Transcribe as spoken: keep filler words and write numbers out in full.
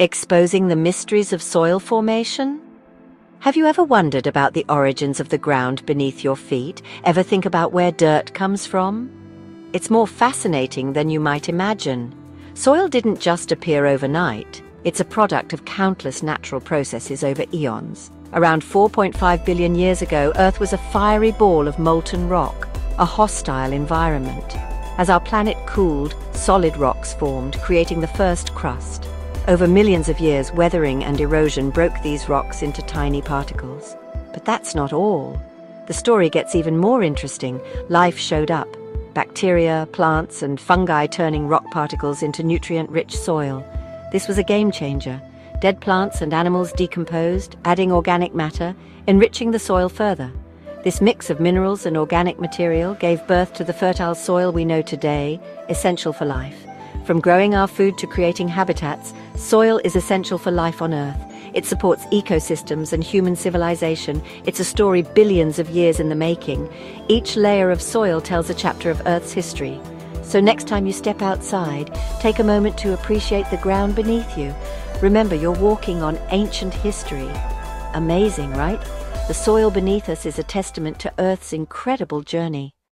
Exposing the mysteries of soil formation? Have you ever wondered about the origins of the ground beneath your feet? Ever think about where dirt comes from? It's more fascinating than you might imagine. Soil didn't just appear overnight. It's a product of countless natural processes over eons. Around four point five billion years ago, Earth was a fiery ball of molten rock, a hostile environment. As our planet cooled, solid rocks formed, creating the first crust. Over millions of years, weathering and erosion broke these rocks into tiny particles. But that's not all. The story gets even more interesting. Life showed up. Bacteria, plants, and fungi turning rock particles into nutrient-rich soil. This was a game-changer. Dead plants and animals decomposed, adding organic matter, enriching the soil further. This mix of minerals and organic material gave birth to the fertile soil we know today, essential for life. From growing our food to creating habitats, soil is essential for life on Earth. It supports ecosystems and human civilization. It's a story billions of years in the making. Each layer of soil tells a chapter of Earth's history. So next time you step outside, take a moment to appreciate the ground beneath you. Remember, you're walking on ancient history. Amazing, right? The soil beneath us is a testament to Earth's incredible journey.